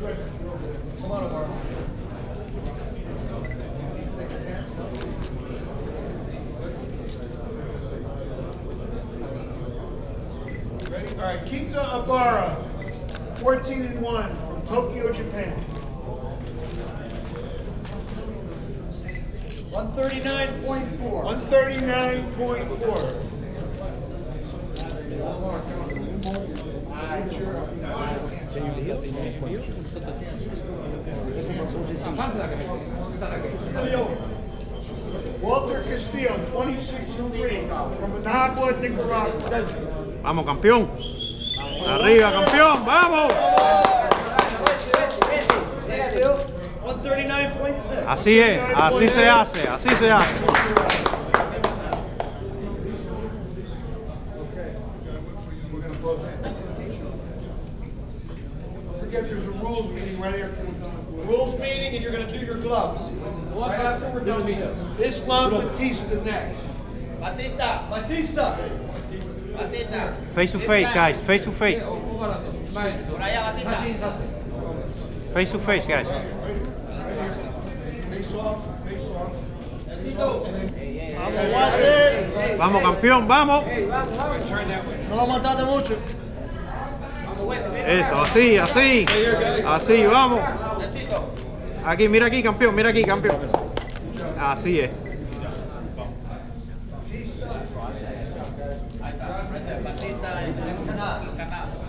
Come on, Obara. Take your pants off. Ready? All right, Keita Obara, 14-1 from Tokyo, Japan. 139.4. 139.4. Walter Castillo, 26-3 from Managua, Nicaragua. Vamos, campeón. Arriba, campeón. Vamos. Así es. Así se hace. Así se hace. Forget there's a rules meeting right after we're done. Rules meeting, and you're going to do your gloves. Right after we're done with this. Islam Batista next. Batista. Batista. Face to face, guys. Face to face. Face to face, guys. Face off. Face off. Vamos, campeón. Vamos. No lo mataste mucho. Eso, así, así. Así, vamos. Aquí, mira aquí, campeón. Mira aquí, campeón. Así es. Batista, right there, Batista and Canal.